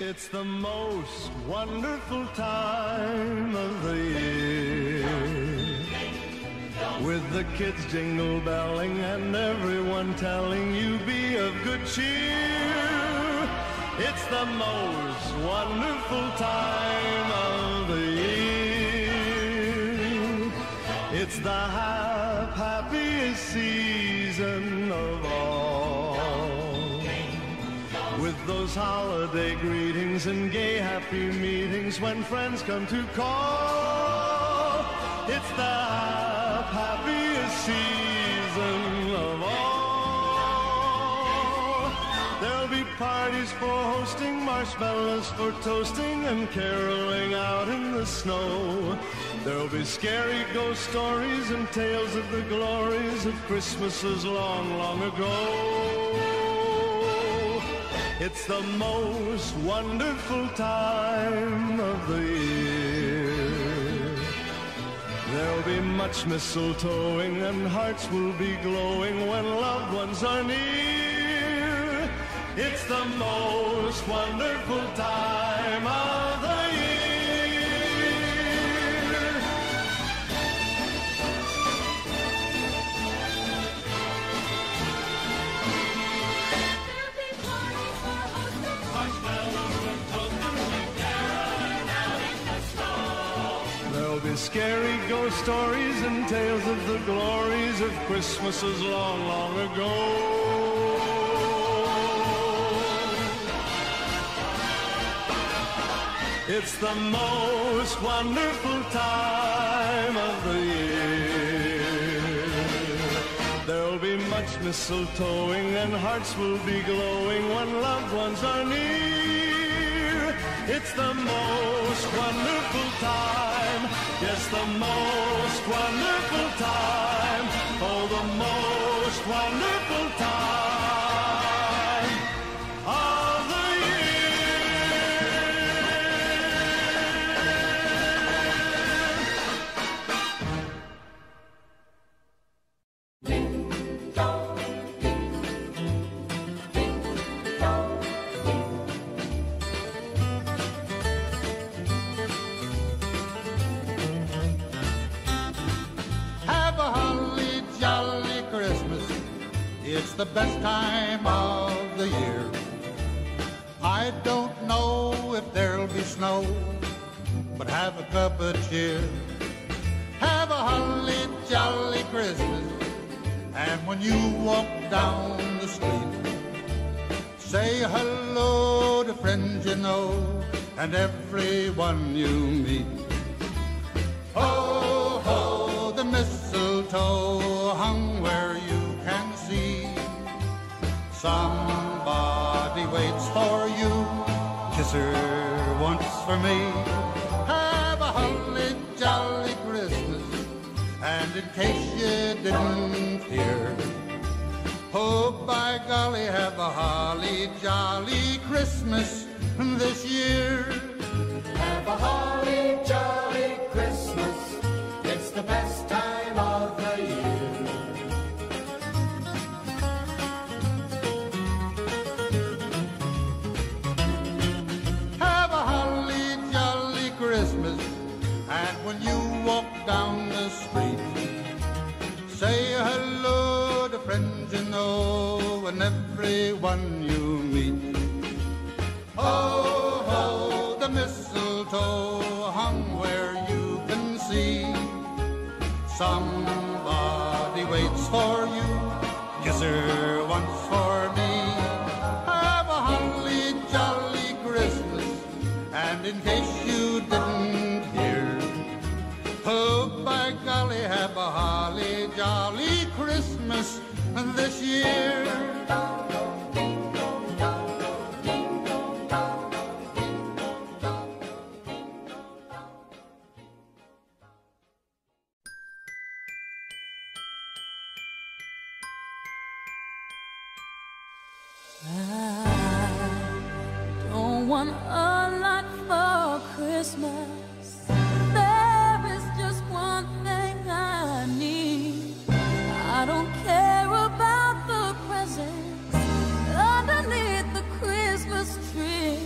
It's the most wonderful time of the year, with the kids jingle belling and everyone telling you be of good cheer. It's the most wonderful time of the year. It's the happiest season of all, with those holiday greetings and gay happy meetings when friends come to call. It's the happiest season of all. There'll be parties for hosting, marshmallows for toasting, and caroling out in the snow. There'll be scary ghost stories and tales of the glories of Christmases long, long ago. It's the most wonderful time of the year. There'll be much mistletoeing and hearts will be glowing when loved ones are near. It's the most wonderful time of the year. Scary ghost stories and tales of the glories of Christmases long, long ago. It's the most wonderful time of the year. There'll be much mistletoeing and hearts will be glowing when loved ones are near. It's the most wonderful time. Yes, the most wonderful time, oh, the most wonderful time of the year. Ding dong, ding dong, it's the best time of the year. I don't know if there'll be snow, but have a cup of cheer. Have a holly jolly Christmas, and when you walk down the street, say hello to friends you know and everyone you meet. Ho, ho, the mistletoe hung where you somebody waits for you. Kiss her once for me. Have a holly jolly Christmas. And in case you didn't hear, oh, by golly, have a holly jolly Christmas this year. Have a holly jolly Christmas. It's the best time of the year. When you walk down the street, say hello to friends you know and everyone you meet. Ho, ho, the mistletoe hung where you can see. Somebody waits for you. Kiss her once for me. Have a holly jolly Christmas. And in case you didn't hear, oh, by golly, have a holly jolly Christmas this year. I don't want a lot for Christmas. Tree.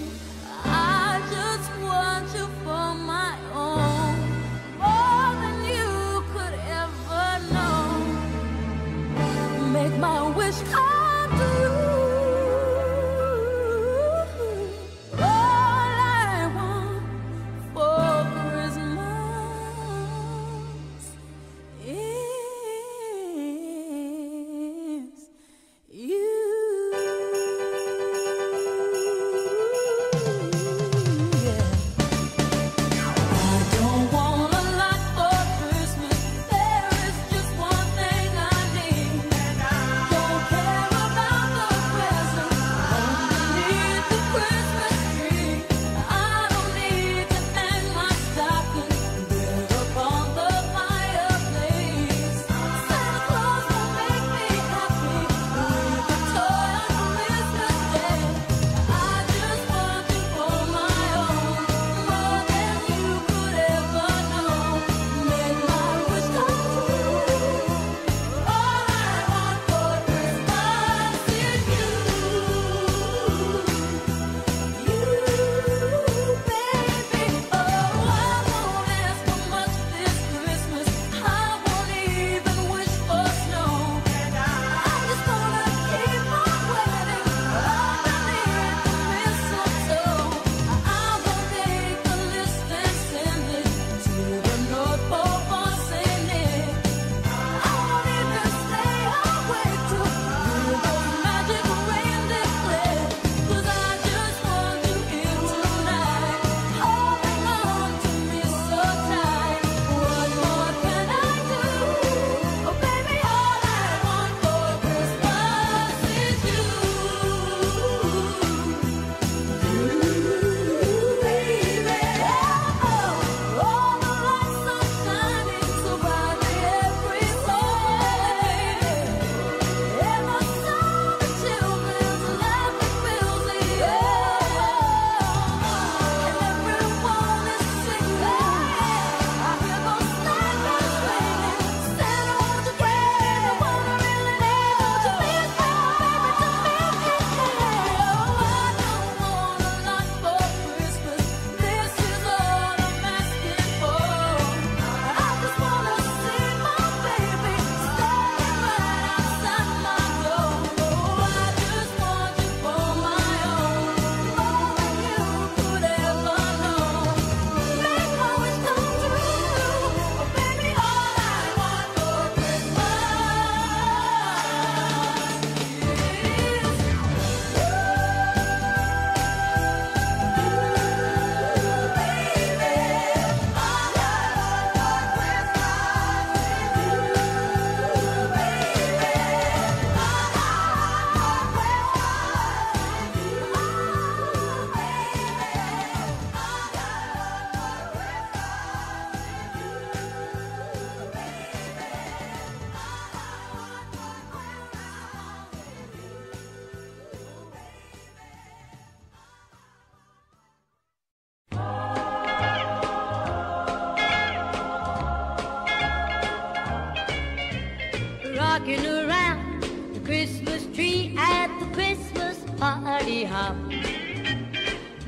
Rocking around the Christmas tree at the Christmas party hop.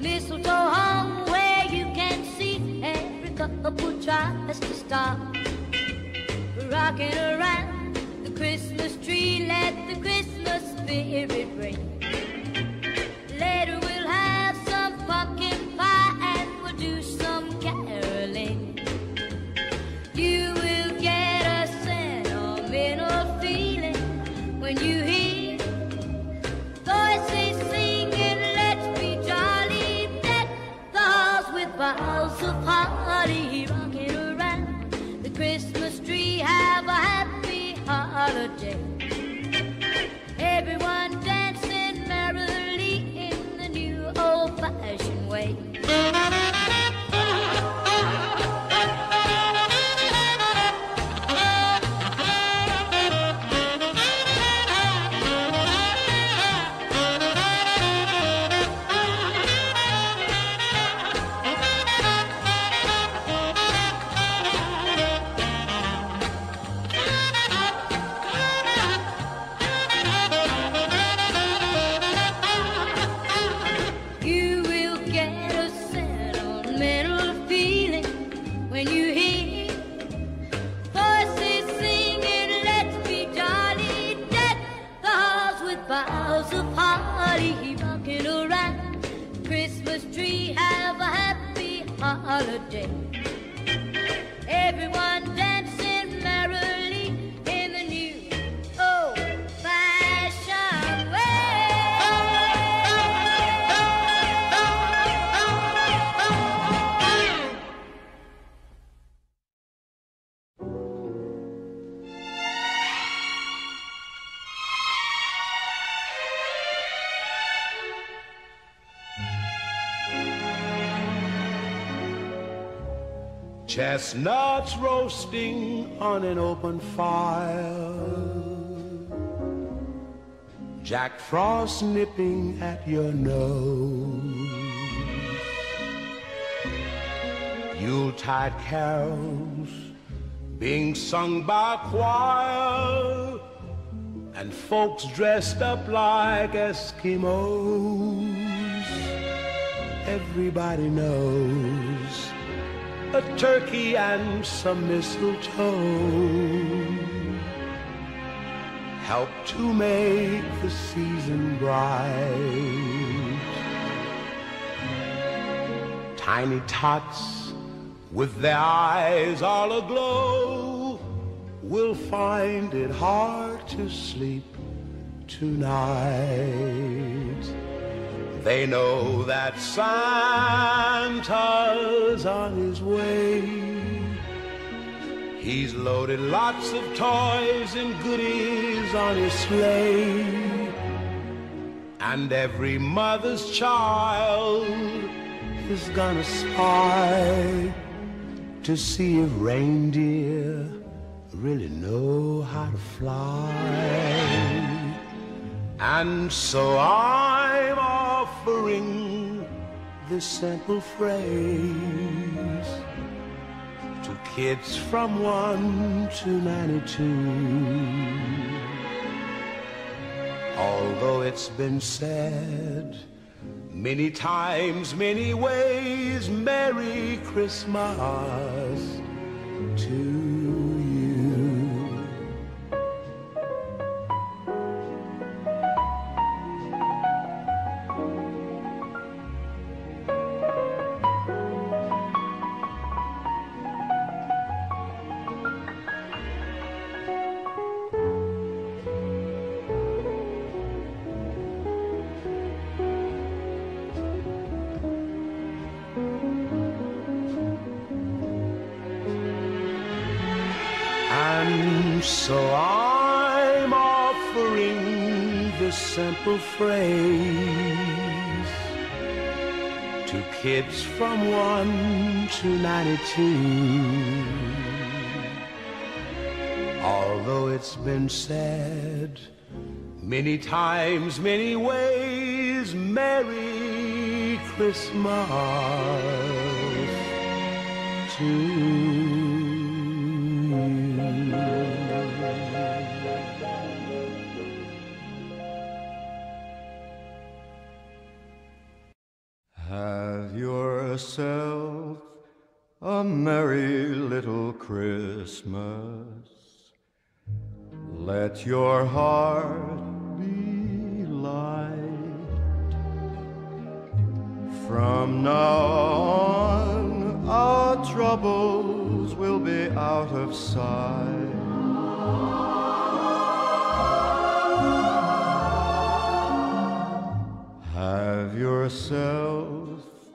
Mistletoe hung where you can see every couple tries to stop. Rocking around the Christmas tree, let the Christmas spirit ring. Later we'll have some pumpkin pie and we'll do some caroling. You will get a sentimental feeling when you hear voices singing, let's be jolly, deck the halls with boughs of holly. Rocking around the Christmas tree, have a happy holiday. Everyone dancing merrily in the new old-fashioned way. Chestnuts roasting on an open fire, Jack Frost nipping at your nose, Yuletide carols being sung by a choir, and folks dressed up like Eskimos. Everybody knows a turkey and some mistletoe help to make the season bright. Tiny tots with their eyes all aglow will find it hard to sleep tonight. They know that Santa's on his way. He's loaded lots of toys and goodies on his sleigh, and every mother's child is gonna spy to see if reindeer really know how to fly. And so I'm offering this simple phrase to kids from 1 to 92. Although it's been said many times, many ways, Merry Christmas to you. And so I'm offering this simple phrase to kids from 1 to 92. Although it's been said many times, many ways, Merry Christmas to you. Have yourself a merry little Christmas. Let your heart be light. From now on, our troubles will be out of sight. Have yourself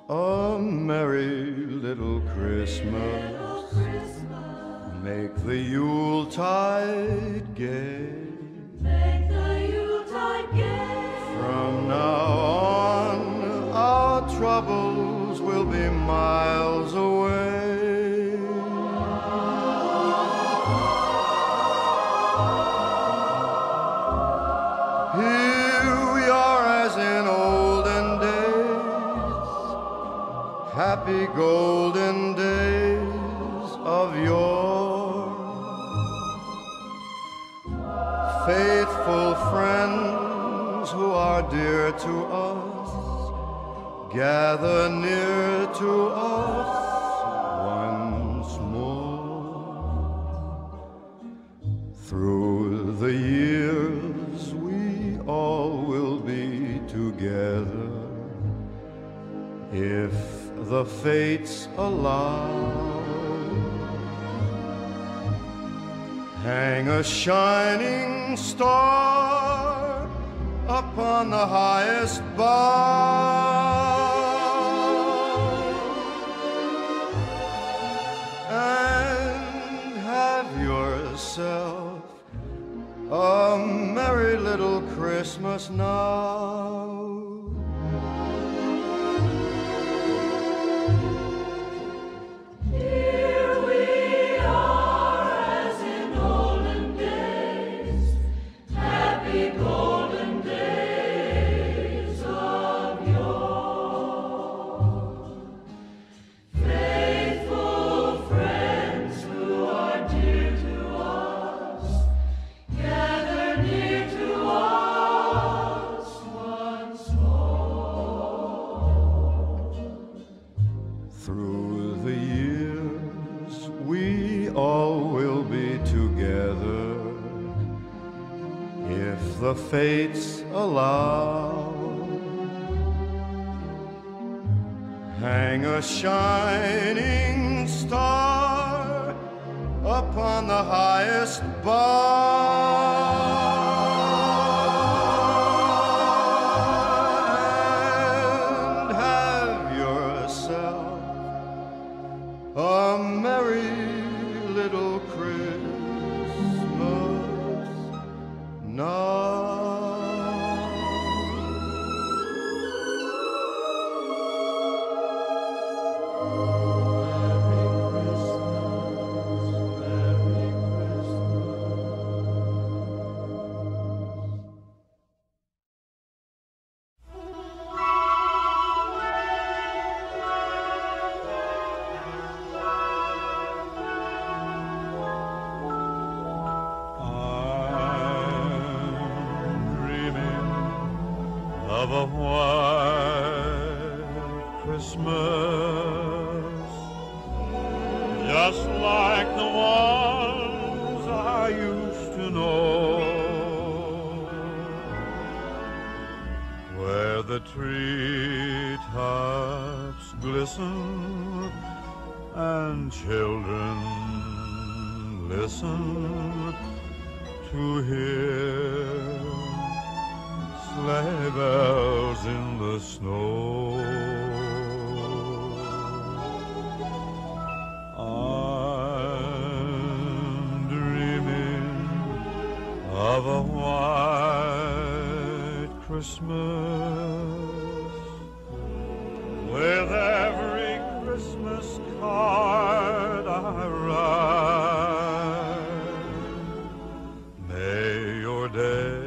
a merry little Christmas. Make the Yuletide gay. Make the Yuletide gay. From now on, our troubles will be miles away. Here we are as in olden days, happy golden days of yore. Faithful friends who are dear to us, gather near to us once more. Through the years we all will be together, if the fates allow. Hang a shining star upon the highest bough, and have yourself a merry little Christmas now. Here the fates allow. Hang a shining star upon the highest bar, and have yourself a merry little Christmas now. Of a white Christmas, just like the ones I used to know, where the treetops glisten and children listen to hear sleigh bells in the snow. I'm dreaming of a white Christmas, with every Christmas card I write. May your day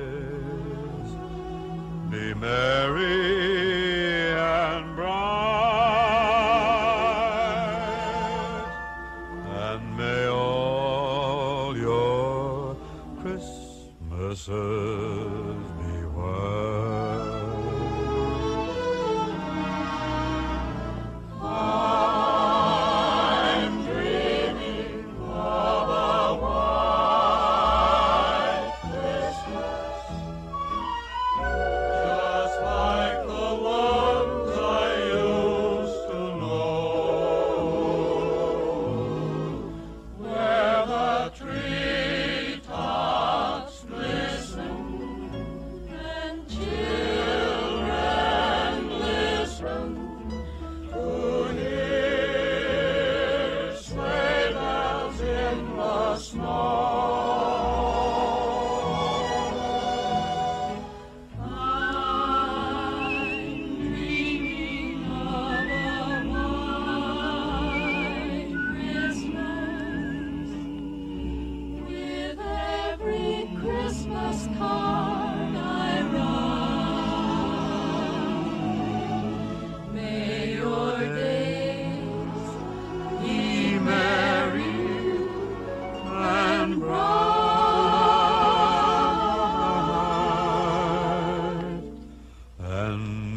be merry and bright, and may all your Christmases be white. I'm dreaming of a white Christmas, and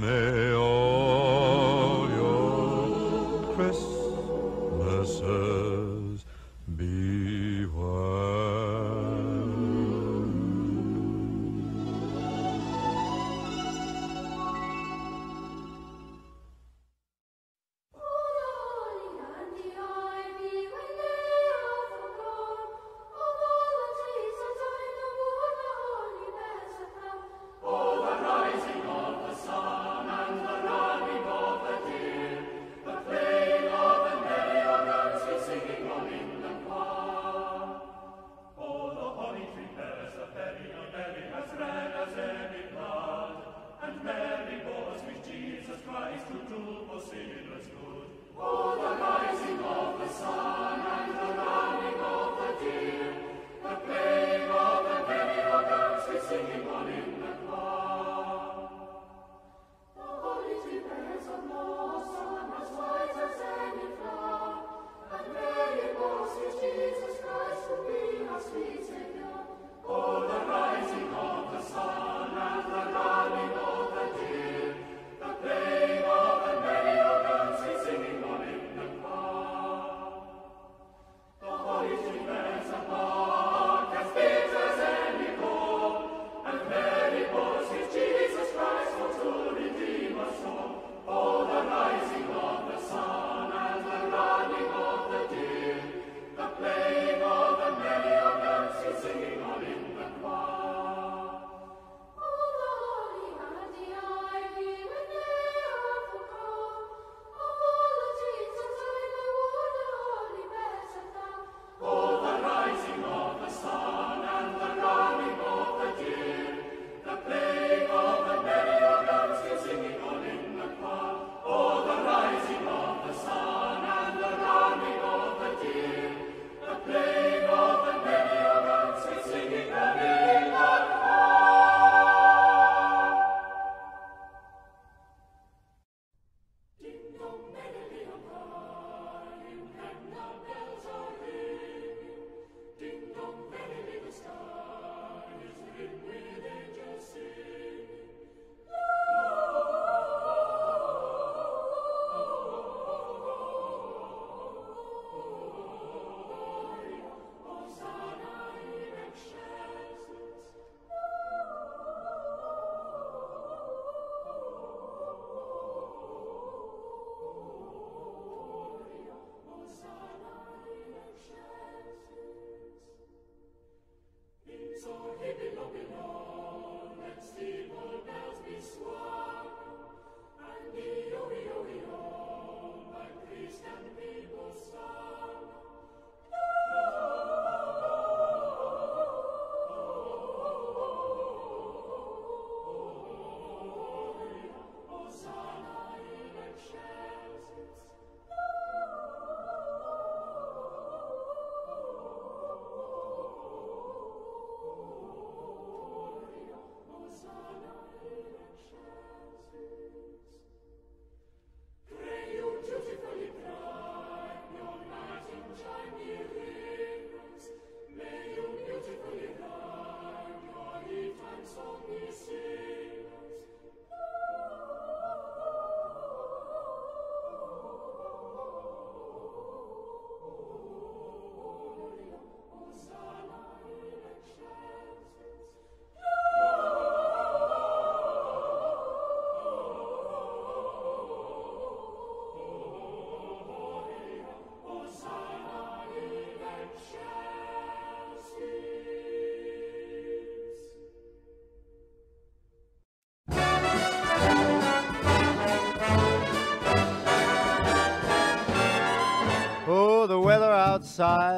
may all your Christmases be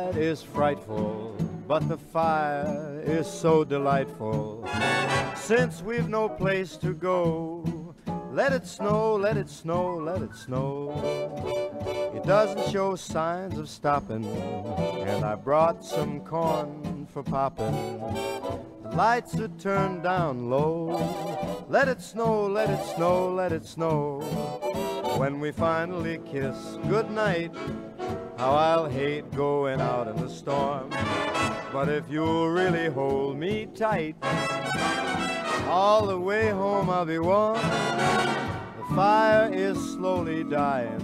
night is frightful, but the fire is so delightful. Since we've no place to go, let it snow, let it snow, let it snow. It doesn't show signs of stopping, and I brought some corn for popping. The lights are turned down low. Let it snow, let it snow, let it snow. When we finally kiss goodnight, how I'll hate going out in the storm. But if you'll really hold me tight, all the way home I'll be warm. The fire is slowly dying,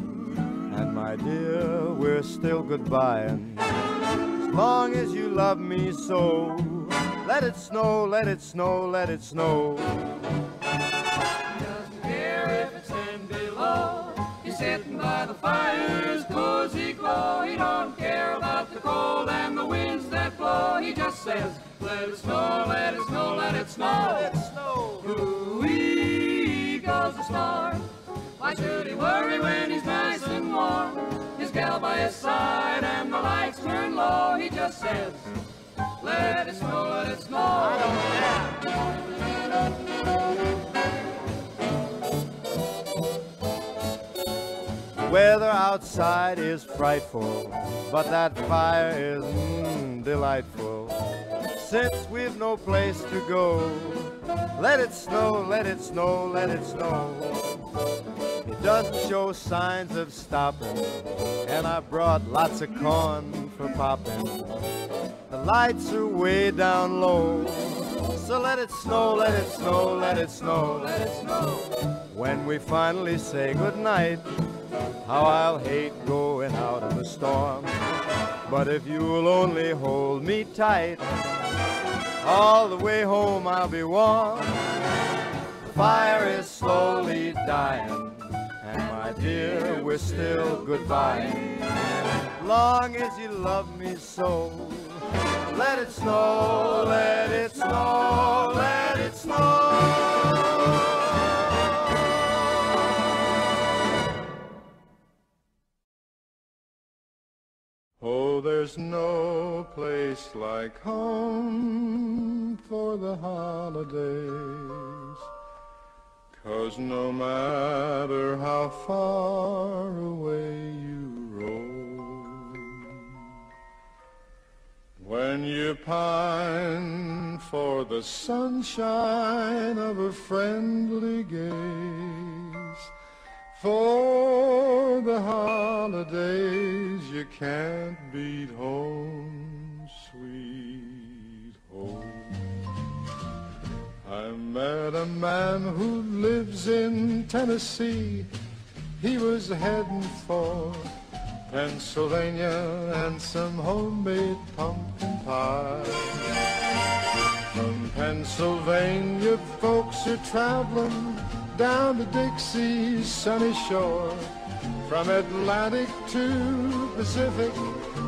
and my dear, we're still goodbying. As long as you love me so, let it snow, let it snow, let it snow. He doesn't care if it's 10 below. He's sitting by the fire's cozy glow. He don't care about the cold and the winds that blow. He just says, let it snow, let it snow, let it snow. Let it snow. Ooh-wee goes the star. Why should he worry when he's nice and warm? His gal by his side and the lights turn low. He just says, let it snow, let it snow. I don't care. Weather outside is frightful, but that fire is delightful. Since we've no place to go, let it snow, let it snow, let it snow. It doesn't show signs of stopping, and I brought lots of corn for popping. The lights are way down low, so let it snow, let it snow, let it snow, let it snow. When we finally say goodnight, how I'll hate going out in the storm. But if you'll only hold me tight, all the way home I'll be warm. The fire is slowly dying, and my dear, we're still goodbye. Long as you love me so, let it snow, let it snow, let it snow. Oh, there's no place like home for the holidays, 'cause no matter how far away you roam, when you pine for the sunshine of a friendly gaze, for the holidays you can't beat home, sweet home. I met a man who lives in Tennessee. He was heading for Pennsylvania and some homemade pumpkin pie. From Pennsylvania folks are traveling down to Dixie's sunny shore. From Atlantic to Pacific,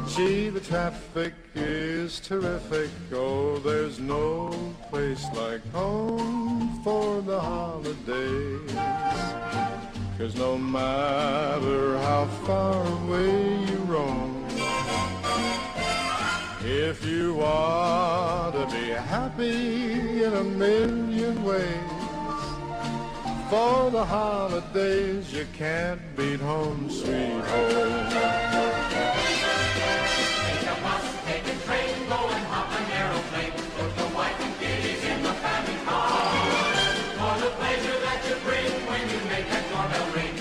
gee, the traffic is terrific. Oh, there's no place like home for the holidays, 'cause no matter how far away you roam, if you want to be happy in a million ways, for the holidays you can't beat home, sweet home. Take a bus, take a train, go and hop an aeroplane. Put the wife and kiddies in the family car. For the pleasure that you bring when you make that doorbell ring,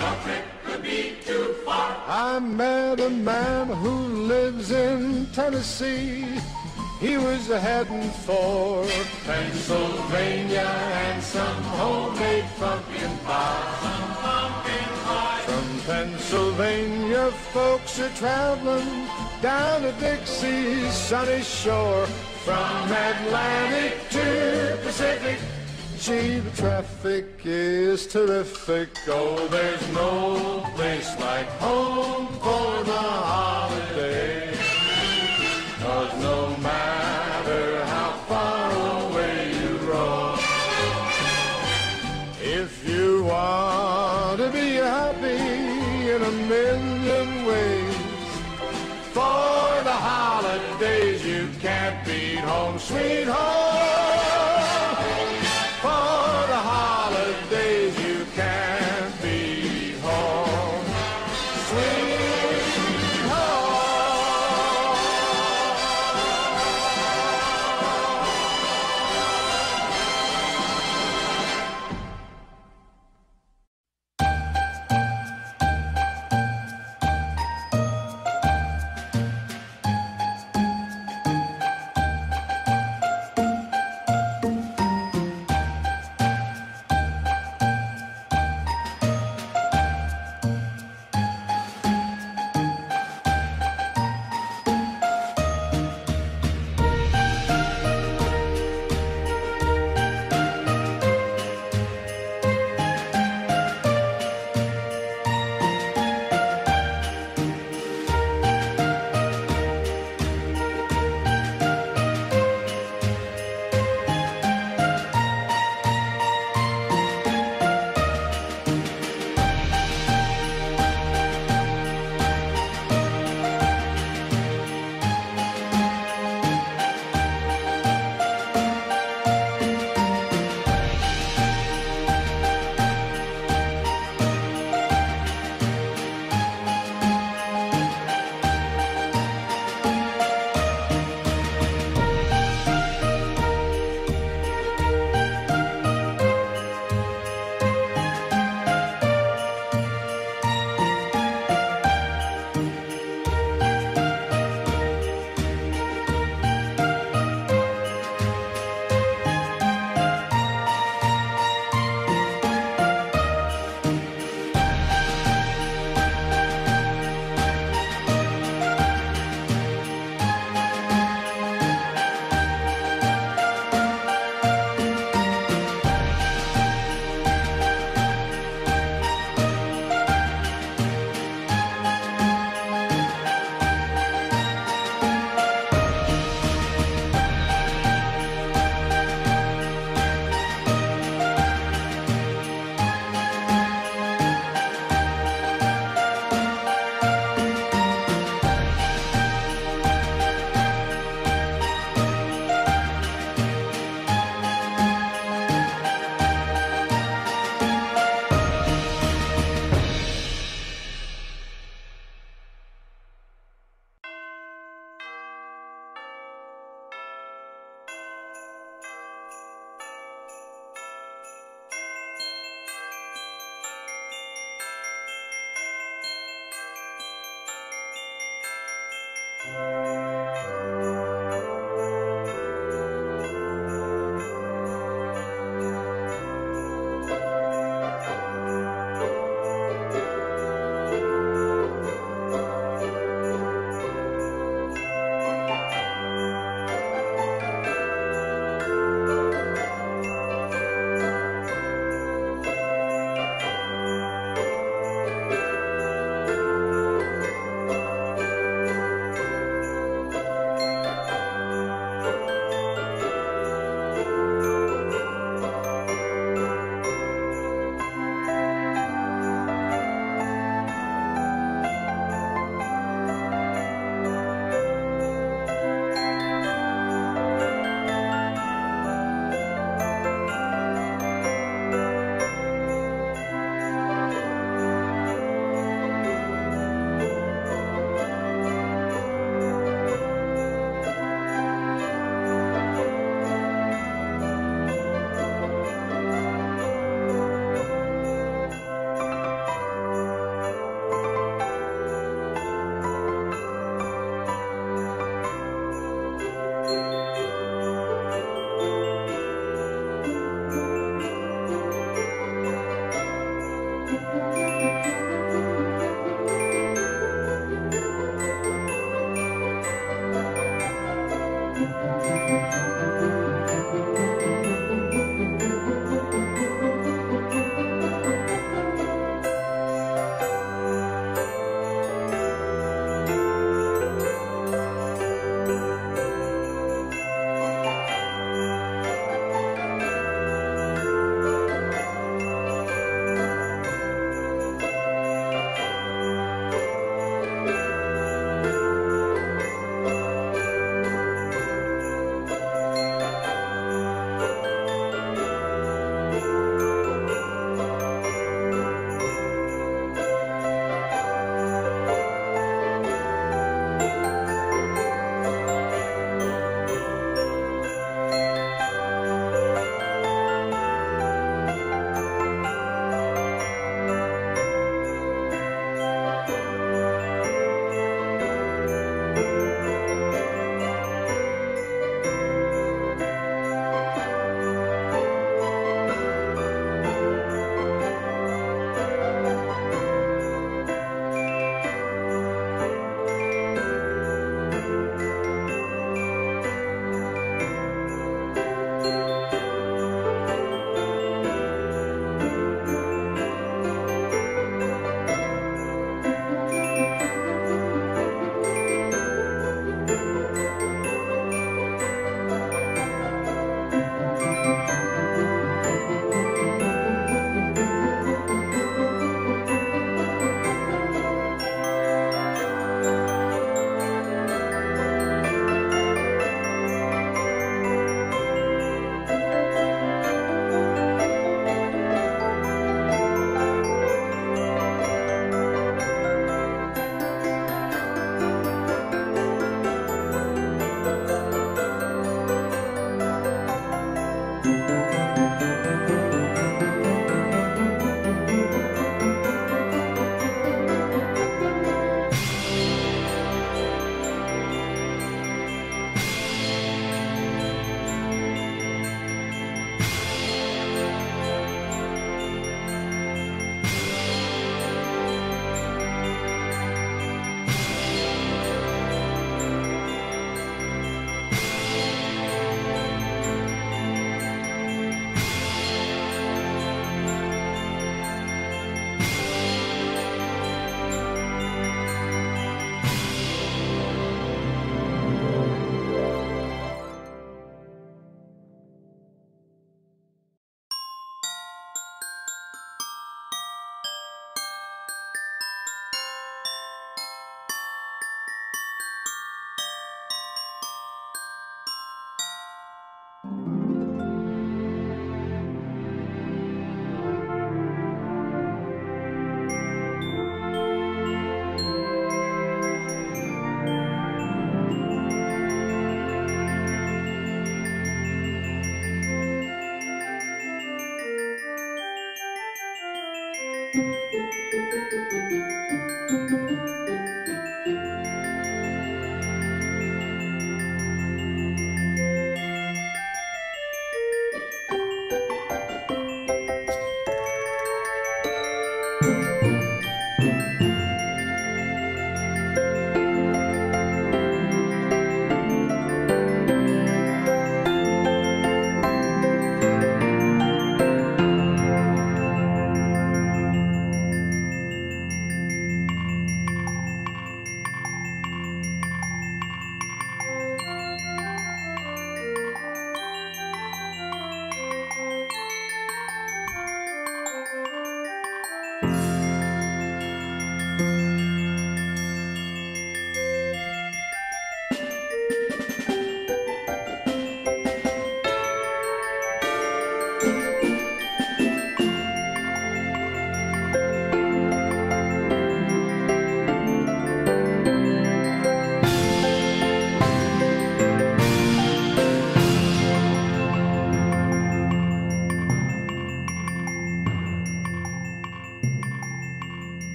no trip could be too far. I met a man who lives in Tennessee. He was heading for Pennsylvania and some homemade pumpkin pie. Some pumpkin pie. From Pennsylvania folks are traveling down to Dixie's sunny shore. From Atlantic to Pacific, gee, the traffic is terrific. Oh, there's no place like home for the holidays, 'cause no matter how far away you roam, if you want to be happy in a million ways, for the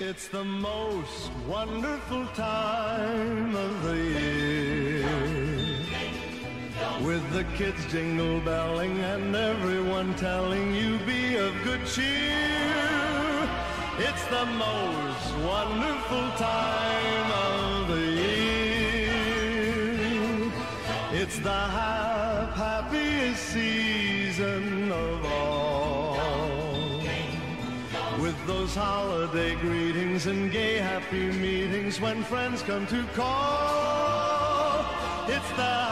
It's the most wonderful time of the year, with the kids jingle belling and everyone telling you be of good cheer. It's the most wonderful time of the year. It's the happiest season of all, with those holiday greetings and gay happy meetings when friends come to call. It's the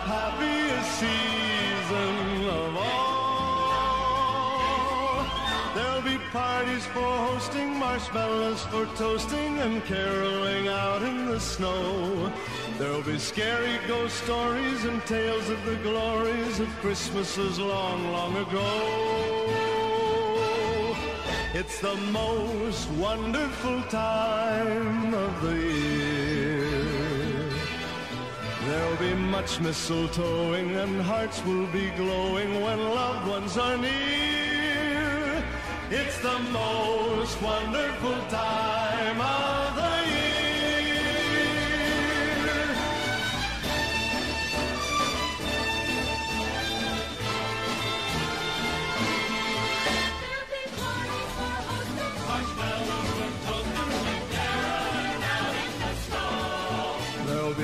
happiest season of all. There'll be parties for hosting, marshmallows for toasting, and caroling out in the snow. There'll be scary ghost stories and tales of the glories of Christmases long, long ago. It's the most wonderful time of the year. There'll be much mistletoeing and hearts will be glowing when loved ones are near. It's the most wonderful time of the year.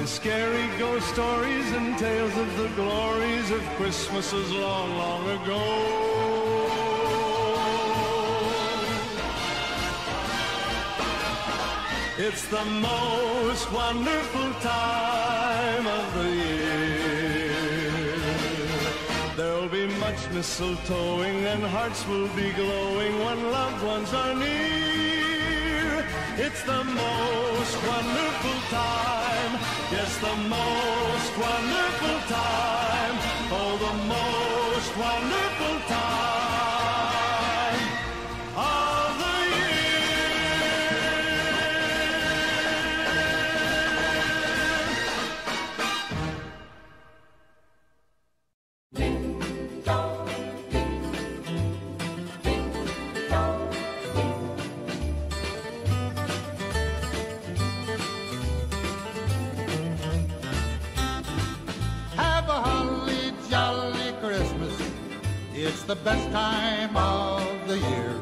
Scary ghost stories and tales of the glories of Christmases long, long ago. It's the most wonderful time of the year. There'll be much mistletoeing and hearts will be glowing when loved ones are near. It's the most wonderful time. Yes, the most wonderful time, oh, the most wonderful time of the year. Ding dong, ding, ding dong, it's the best time of the year.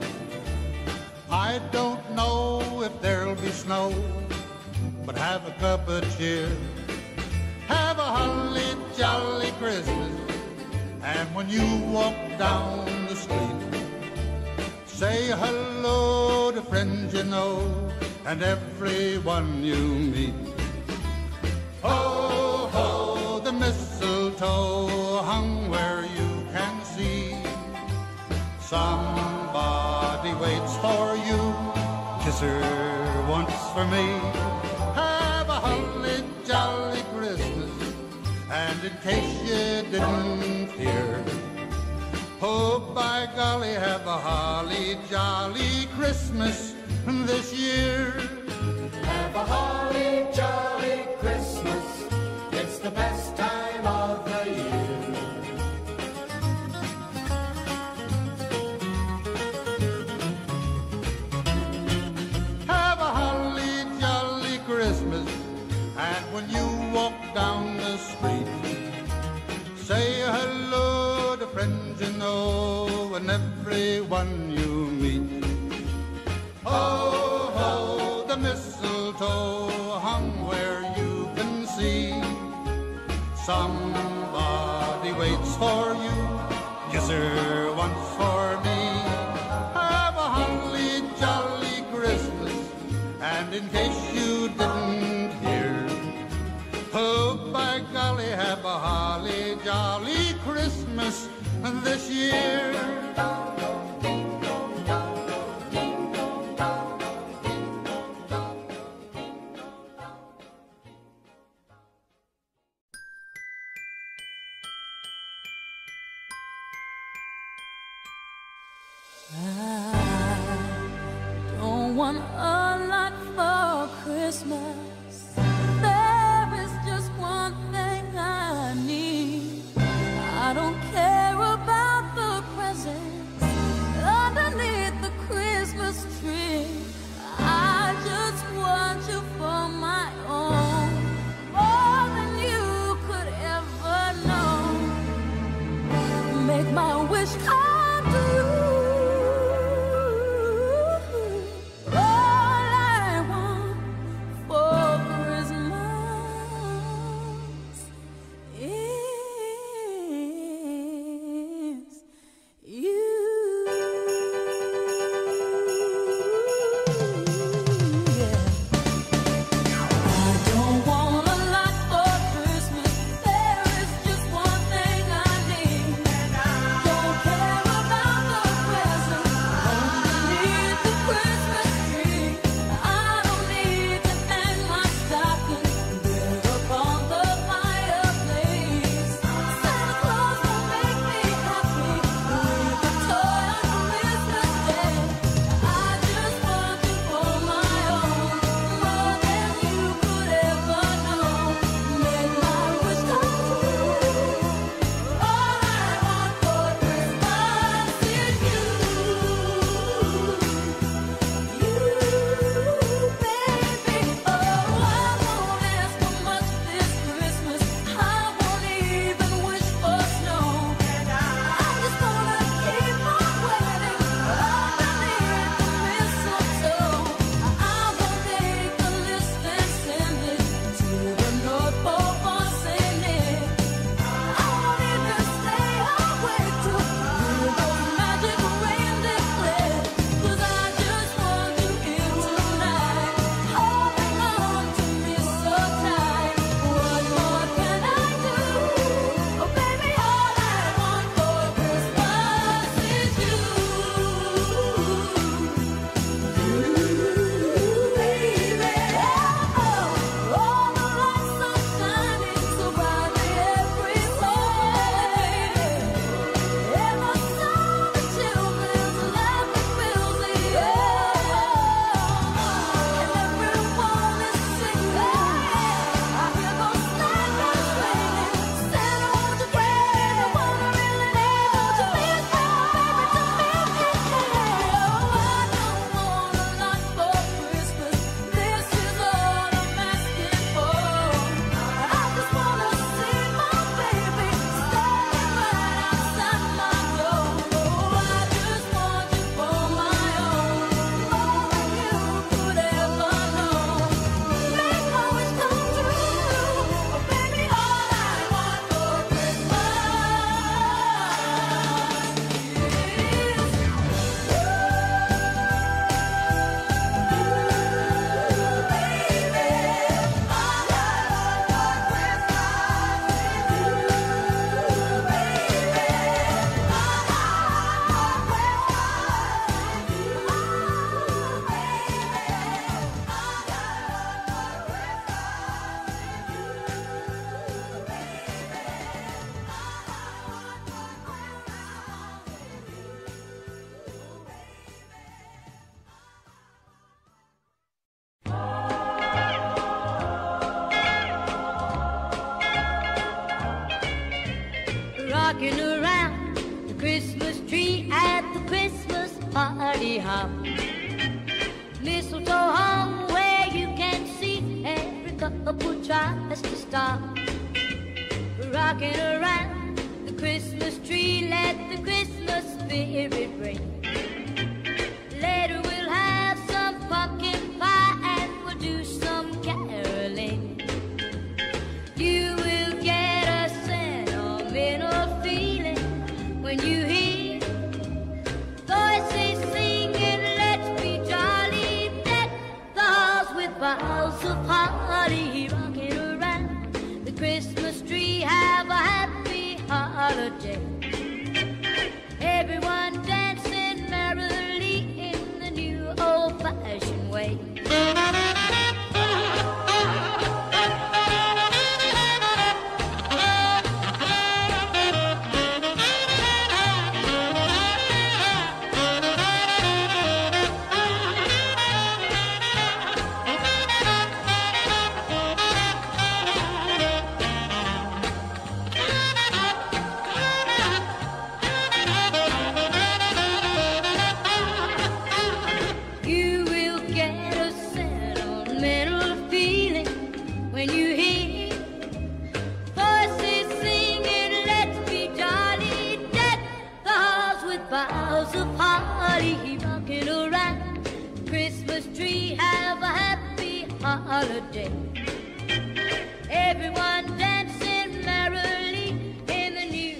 I don't know if there'll be snow, but have a cup of cheer. Have a holly jolly Christmas, and when you walk down the street, say hello to friends you know and everyone you meet. Ho, ho, the mistletoe hung where you somebody waits for you. Kiss her once for me. Have a holly jolly Christmas. And in case you didn't hear, oh, by golly, have a holly jolly Christmas this year. Have a holly jolly Christmas. It's the best time of the year. When you walk down the street, say hello to friends you know and everyone you meet. Ho, ho, the mistletoe hung where you can see. Somebody waits for you. Kiss her once for me. Have a holly jolly Christmas. And in case you didn't hear, oh, by golly, have a holly jolly Christmas this year. I don't want a lot for Christmas. Tree. rocking around the Christmas tree at the Christmas party hop. Mistletoe hung where you can see every couple tries to stop. Rocking around the Christmas tree, let the Christmas spirit ring. Later we'll have some pumpkin pie and we'll do some caroling. You will get a sentimental feeling when you hear voices singing, let's be jolly, deck the halls with boughs of holly. Rocking around the Christmas tree, have a happy holiday. Everyone dancing merrily in the new old-fashioned way. Boughs of holly, rocking around the Christmas tree, have a happy holiday. Everyone dancing merrily in the new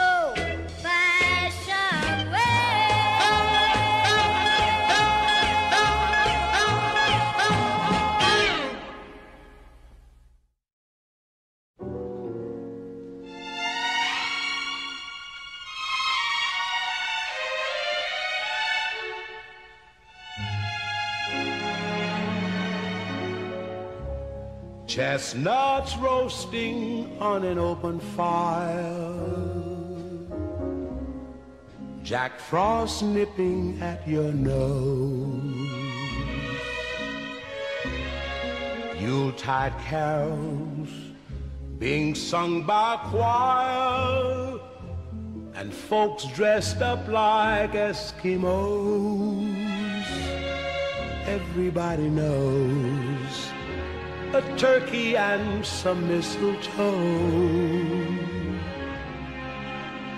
old-fashioned way. Chestnuts roasting on an open fire, Jack Frost nipping at your nose, Yuletide carols being sung by a choir, and folks dressed up like Eskimos. Everybody knows a turkey and some mistletoe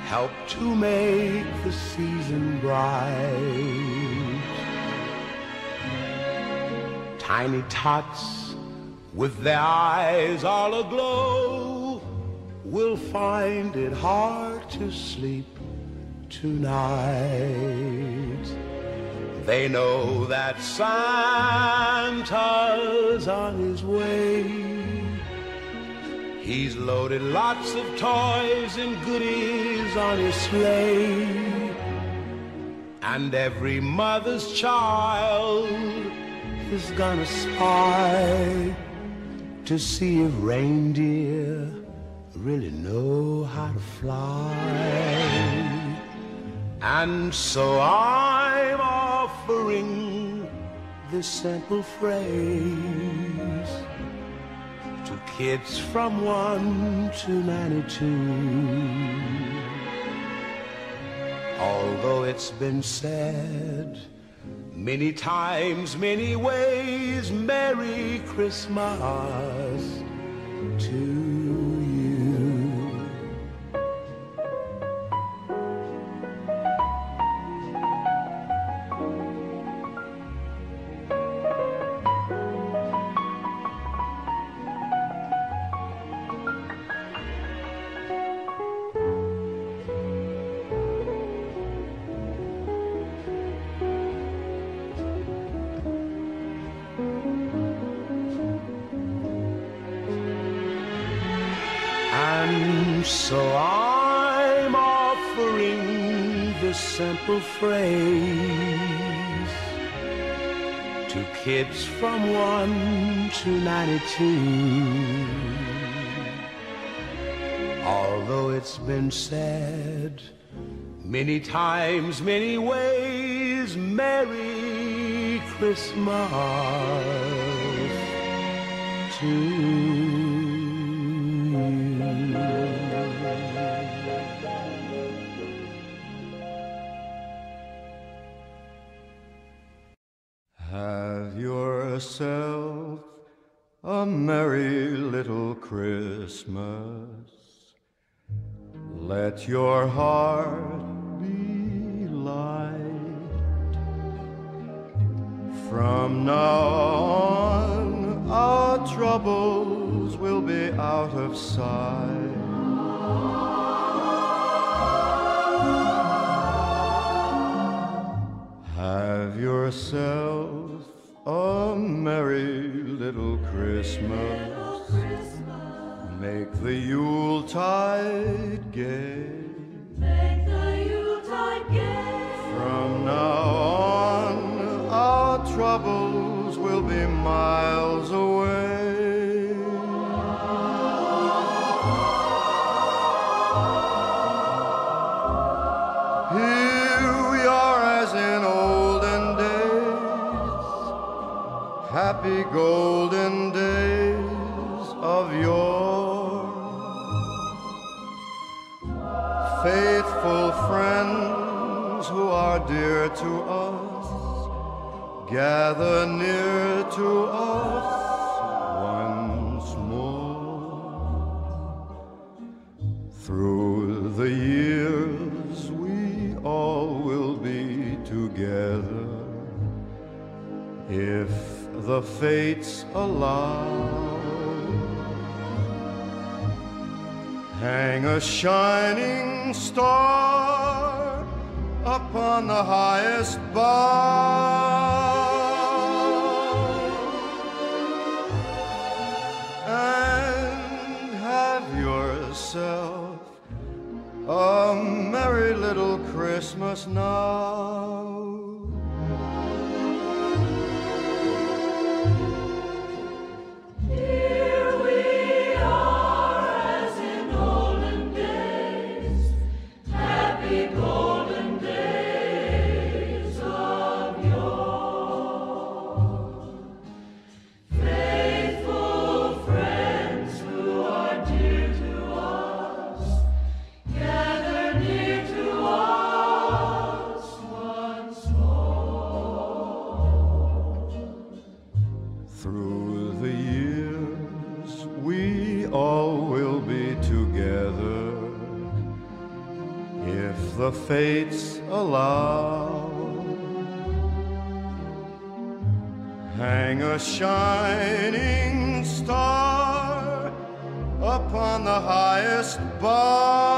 help to make the season bright. Tiny tots with their eyes all aglow will find it hard to sleep tonight. They know that Santa's on his way. He's loaded lots of toys and goodies on his sleigh, and every mother's child is gonna spy to see if reindeer really know how to fly. And so I'm offering this simple phrase to kids from 1 to 92. Although it's been said many times, many ways, Merry Christmas to you. So I'm offering this simple phrase to kids from 1 to 92. Although it's been said many times, many ways, Merry Christmas to you. merry little Christmas. Let your heart be light. From now on, our troubles will be out of sight. Have yourself a merry little Christmas. Make the Yuletide gay. Make the Yuletide gay. From now on, our troubles will be miles away. Here we are as in olden days, happy golden days of yore. Faithful friends who are dear to us, gather near to us once more. Through the years we all will be together, if the fates allow. Hang a shining star upon the highest bough, and have yourself a merry little Christmas now. Through the years we all will be together, if the fates allow. Hang a shining star upon the highest bough,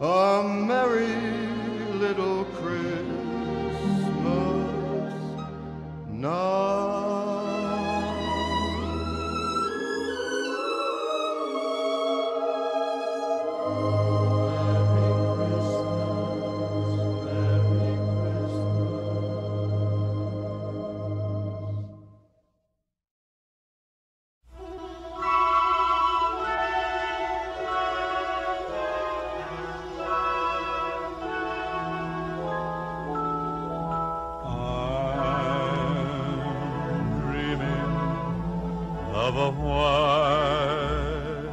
a merry little Christmas now. Of a white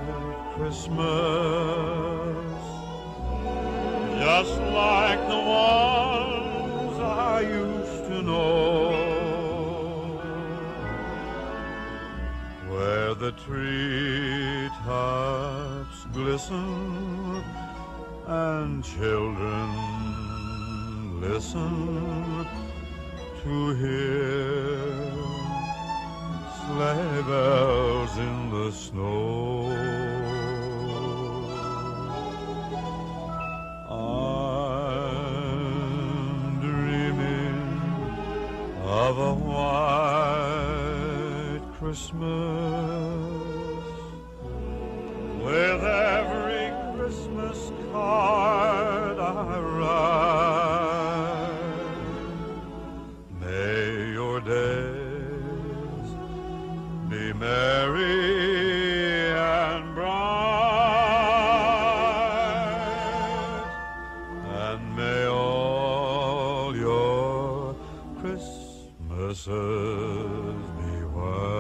Christmas, just like the ones I used to know, where the treetops glisten and children listen to hear sleigh bells in the snow. I'm dreaming of a white Christmas, with every Christmas card I write. May your day be merry and bright, and may all your Christmases be white.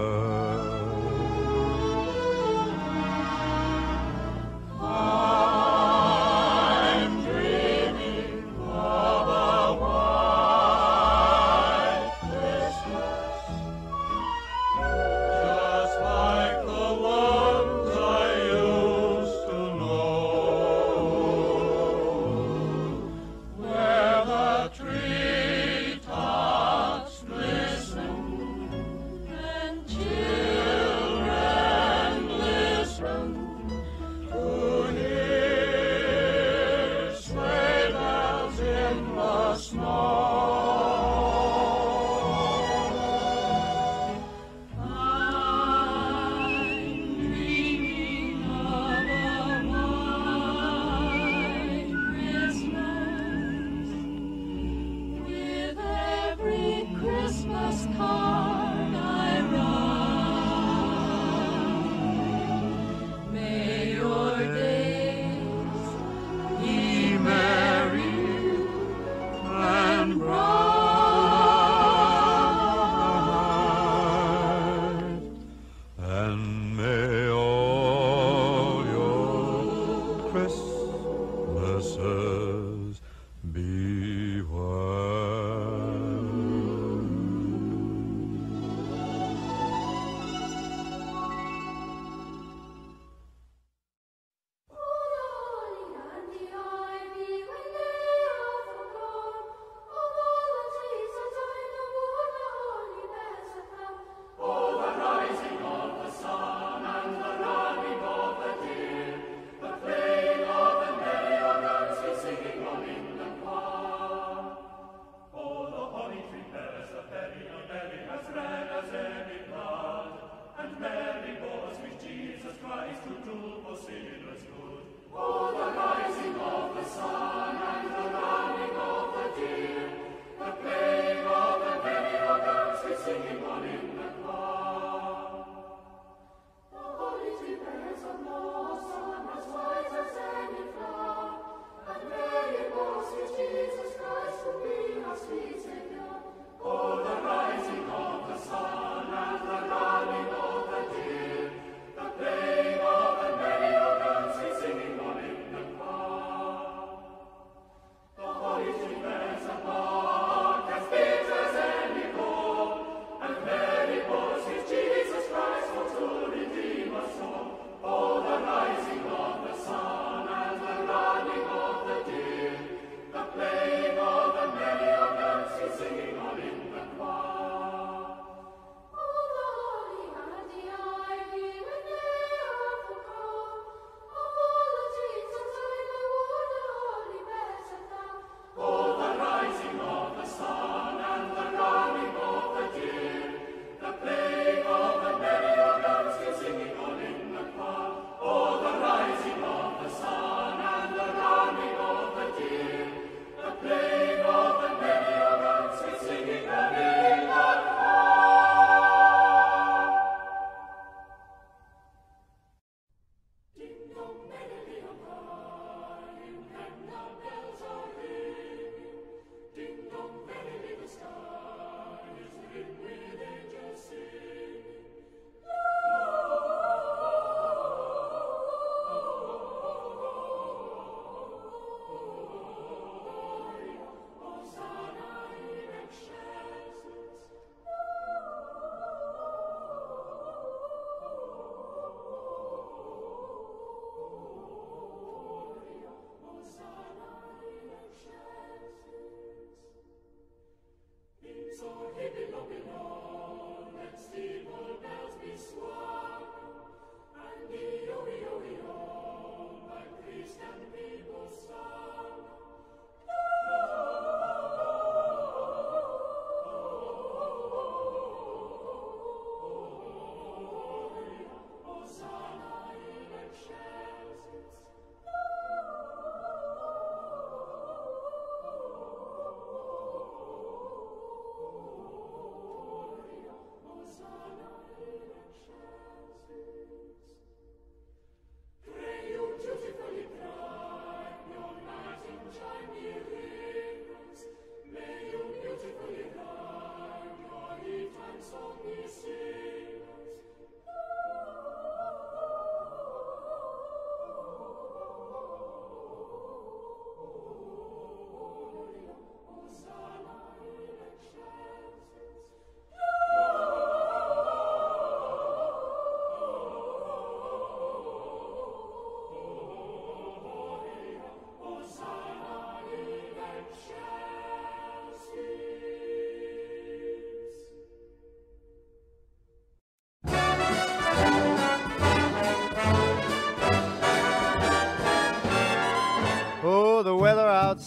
I'm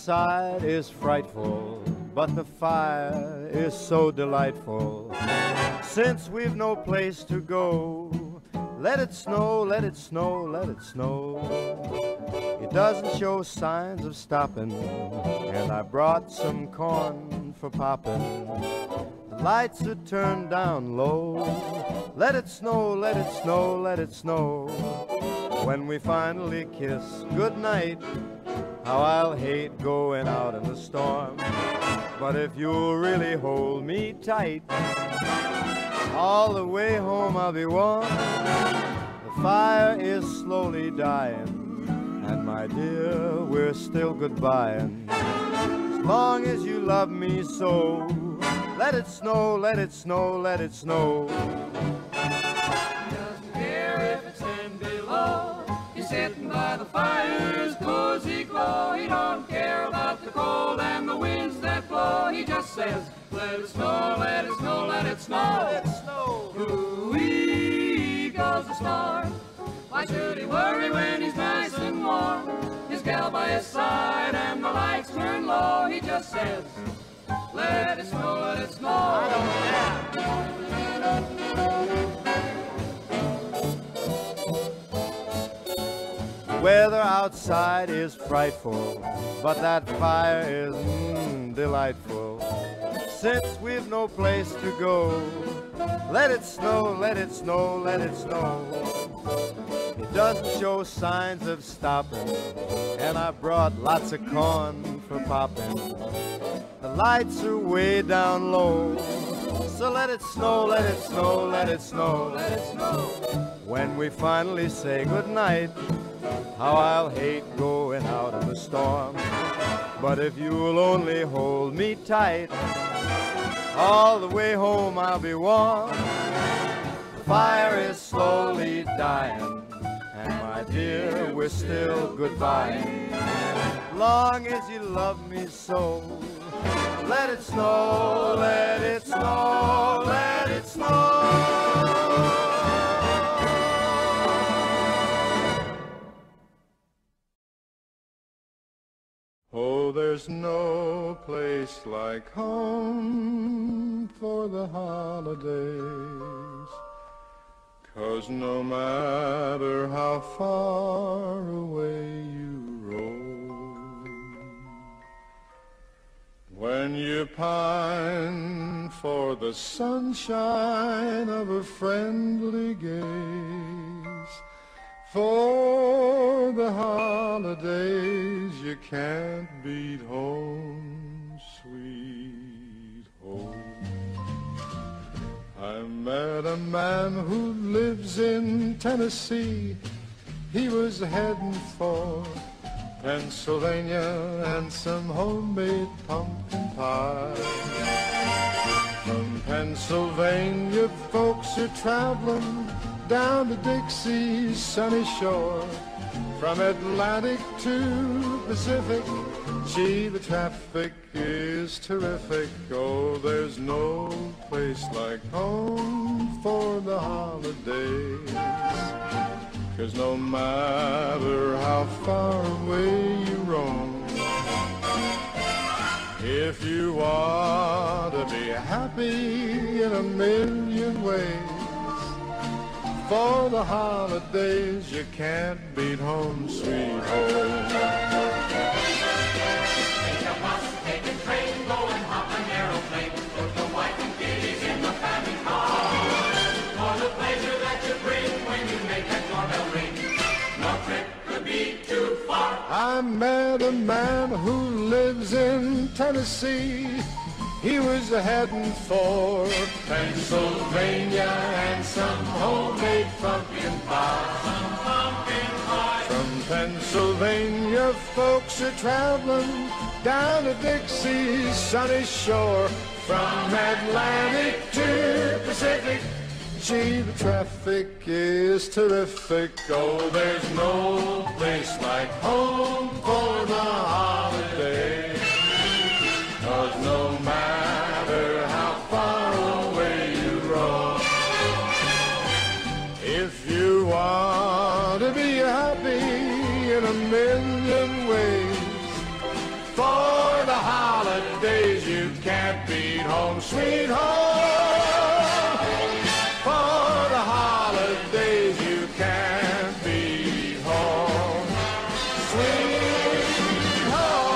outside is frightful, but the fire is so delightful. Since we've no place to go, let it snow, let it snow, let it snow. It doesn't show signs of stopping, and I brought some corn for popping. The lights are turned down low. Let it snow, let it snow, let it snow. When we finally kiss goodnight, how I'll hate going out in the storm. But if you'll really hold me tight, all the way home I'll be warm. The fire is slowly dying, and my dear, we're still goodbying. As long as you love me so, let it snow, let it snow, let it snow. He doesn't care if it's 10 below. He's sitting by the fire's cozy glow. He don't care about the cold and the winds that blow. He just says, let it snow, let it snow, let it snow. Let it snow. Ooh-wee goes the star. Why should he worry when he's nice and warm? His gal by his side and the lights turn low. He just says, let it snow, let it snow. I don't care. Weather outside is frightful, but that fire is delightful. Since we've no place to go, let it snow, let it snow, let it snow. It doesn't show signs of stopping, and I brought lots of corn for popping. The lights are way down low, so let it snow, let it snow, let it snow, let it snow. When we finally say goodnight, how I'll hate going out in the storm. But if you'll only hold me tight, all the way home I'll be warm. The fire is slowly dying, and my dear, we're still goodbye. Long as you love me so, let it snow, let it snow, let it snow. Oh, there's no place like home for the holidays, 'cause no matter how far away you roam, when you pine for the sunshine of a friendly gaze, for the holidays you can't beat home, sweet home. I met a man who lives in Tennessee. He was heading for Pennsylvania and some homemade pumpkin pie. From Pennsylvania folks are traveling down to Dixie's sunny shore. From Atlantic to Pacific, gee, the traffic is terrific. Oh, there's no place like home for the holidays, 'cause no matter how far away you roam, if you want to be happy in a million ways, for the holidays you can't beat home, sweet home. Take a bus, take a train, go and hop an aeroplane. Put the wife and kiddies in the family car. For the pleasure that you bring when you make that doorbell ring, no trip could be too far. I met a man who lives in Tennessee. He was heading for Pennsylvania and some homemade pumpkin pie. Some pumpkin pie. From Pennsylvania folks are traveling down to Dixie's sunny shore. From Atlantic to Pacific, gee, the traffic is terrific. Oh, there's no place like home for the holidays, 'cause no matter how far away you roam, if you want to be happy in a million ways, Coming home for the holidays. You can't be home, sweet home.